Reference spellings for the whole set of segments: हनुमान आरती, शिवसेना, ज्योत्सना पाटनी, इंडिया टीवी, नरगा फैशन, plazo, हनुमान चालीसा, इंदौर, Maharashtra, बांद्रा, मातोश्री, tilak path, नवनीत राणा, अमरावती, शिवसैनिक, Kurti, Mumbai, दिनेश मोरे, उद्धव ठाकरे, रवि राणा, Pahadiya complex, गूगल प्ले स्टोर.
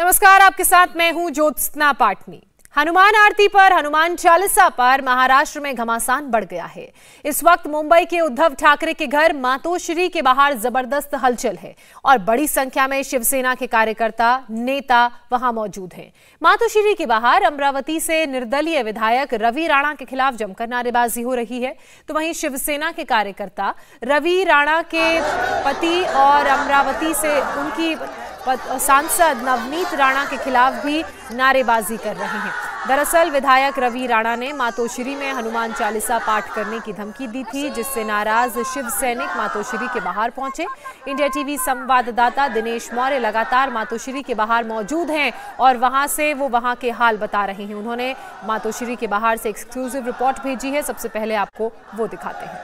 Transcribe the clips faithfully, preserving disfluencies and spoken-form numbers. नमस्कार, आपके साथ मैं हूं ज्योत्सना पाटनी। हनुमान आरती पर, हनुमान चालीसा पर महाराष्ट्र में घमासान बढ़ गया है। इस वक्त मुंबई के उद्धव ठाकरे के घर मातोश्री के बाहर जबरदस्त हलचल है और बड़ी संख्या में शिवसेना के कार्यकर्ता, नेता वहां मौजूद हैं। मातोश्री के बाहर अमरावती से निर्दलीय विधायक रवि राणा के खिलाफ जमकर नारेबाजी हो रही है, तो वहीं शिवसेना के कार्यकर्ता रवि राणा के पति और अमरावती से उनकी सांसद नवनीत राणा के खिलाफ भी नारेबाजी कर रहे हैं। दरअसल विधायक रवि राणा ने मातोश्री में हनुमान चालीसा पाठ करने की धमकी दी थी, जिससे नाराज शिवसैनिक मातोश्री के बाहर पहुंचे। इंडिया टीवी संवाददाता दिनेश मोरे लगातार मातोश्री के बाहर मौजूद हैं और वहां से वो वहां के हाल बता रहे हैं। उन्होंने मातोश्री के बाहर से एक्सक्लूसिव रिपोर्ट भेजी है, सबसे पहले आपको वो दिखाते हैं।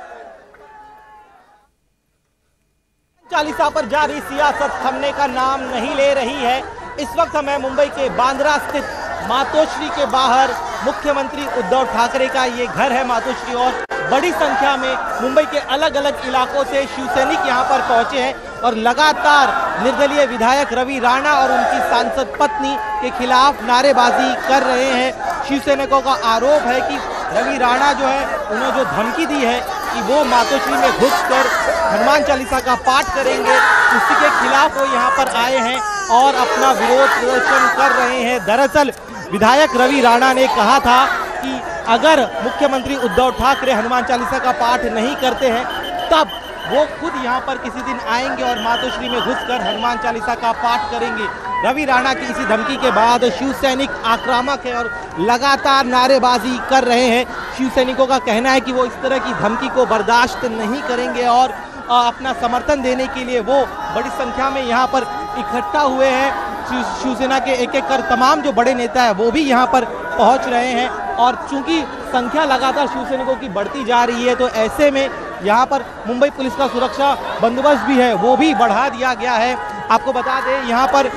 चालीसा पर जारी सियासत थमने का नाम नहीं ले रही है। इस वक्त हमें मुंबई के बांद्रा स्थित मातोश्री के बाहर मुख्यमंत्री उद्धव ठाकरे का ये घर है मातोश्री, और बड़ी संख्या में मुंबई के अलग अलग इलाकों से शिवसैनिक यहाँ पर पहुंचे हैं और लगातार निर्दलीय विधायक रवि राणा और उनकी सांसद पत्नी के खिलाफ नारेबाजी कर रहे हैं। शिवसैनिकों का आरोप है कि रवि राणा जो है, उन्हें जो धमकी दी है कि वो मातोश्री में घुसकर हनुमान चालीसा का पाठ करेंगे, उसी के खिलाफ वो यहाँ पर आए हैं और अपना विरोध प्रदर्शन कर रहे हैं। दरअसल विधायक रवि राणा ने कहा था कि अगर मुख्यमंत्री उद्धव ठाकरे हनुमान चालीसा का पाठ नहीं करते हैं, तब वो खुद यहाँ पर किसी दिन आएंगे और मातोश्री में घुसकर हनुमान चालीसा का पाठ करेंगे। रवि राणा की इसी धमकी के बाद शिवसैनिक आक्रामक है और लगातार नारेबाजी कर रहे हैं। शिवसैनिकों का कहना है कि वो इस तरह की धमकी को बर्दाश्त नहीं करेंगे और अपना समर्थन देने के लिए वो बड़ी संख्या में यहाँ पर इकट्ठा हुए हैं। शिवसेना के एक एक कर तमाम जो बड़े नेता है वो भी यहाँ पर पहुँच रहे हैं, और चूँकि संख्या लगातार शिवसैनिकों की बढ़ती जा रही है, तो ऐसे में यहाँ पर मुंबई पुलिस का सुरक्षा बंदोबस्त भी है, वो भी बढ़ा दिया गया है। आपको बता दें, यहाँ पर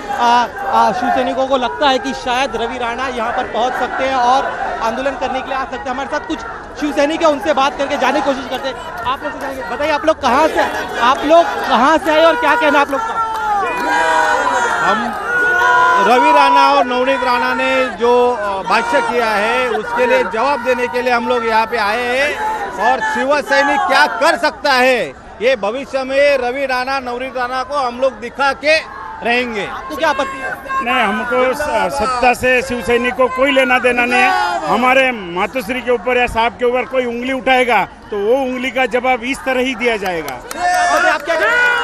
शिवसैनिकों को लगता है कि शायद रवि राणा यहाँ पर पहुँच सकते हैं और आंदोलन करने के लिए आ सकते हैं। हमारे साथ कुछ शिवसैनिक है, उनसे बात करके जाने की कोशिश करते हैं। आप लोग से बताइए, आप लोग कहाँ से आप लोग कहाँ से आए और क्या कहना आप लोग का? हम रवि राणा और नवनीत राणा ने जो भाष्य किया है, उसके लिए जवाब देने के लिए हम लोग यहाँ पे आए हैं। और शिवसैनिक क्या कर सकता है, ये भविष्य में रवि राणा, नवनीत राणा को हम लोग दिखा के रहेंगे। तो क्या आपत्ति है? नहीं, हमको सत्ता से शिवसैनिक को कोई लेना देना नहीं है। हमारे मातोश्री के ऊपर या साहब के ऊपर कोई उंगली उठाएगा तो वो उंगली का जवाब इस तरह ही दिया जाएगा। तो आप क्या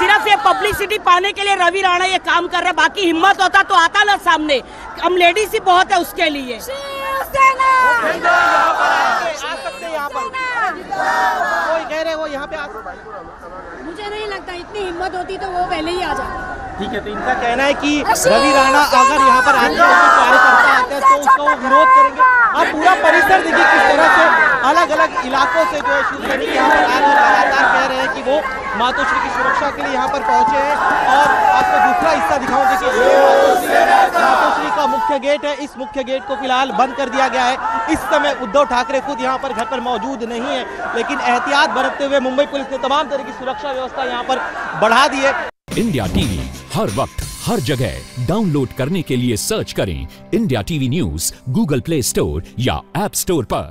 सिर्फ ये पब्लिसिटी पाने के लिए रवि राणा ये काम कर रहे, बाकी हिम्मत होता तो आता ना सामने। हम लेडीज ही बहुत है उसके लिए। मुझे नहीं लगता इतनी हिम्मत होती तो वो पहले ही आ जाता। ठीक है, तो इनका कहना है कि रवि राणा अगर यहाँ पर आते हैं, कार्यकर्ता आते हैं, तो उसका वो विरोध करेंगे। आप पूरा परिसर देखिए किस तरह से अलग अलग इलाकों से जो है शिवसैनिक यहाँ पर आकर लगातार कह रहे हैं कि वो मातोश्री की सुरक्षा के लिए यहाँ पर पहुँचे हैं। और आपको दूसरा हिस्सा दिखाओ, देखिए मातोश्री का मुख्य गेट है, इस मुख्य गेट को फिलहाल बंद कर दिया गया है। इस समय उद्धव ठाकरे खुद यहाँ पर घर पर मौजूद नहीं है, लेकिन एहतियात बरतते हुए मुंबई पुलिस ने तमाम तरह की सुरक्षा व्यवस्था यहाँ पर बढ़ा दी है। इंडिया टीवी हर वक्त हर जगह डाउनलोड करने के लिए सर्च करें इंडिया टीवी news गूगल प्ले स्टोर या ऐप स्टोर पर।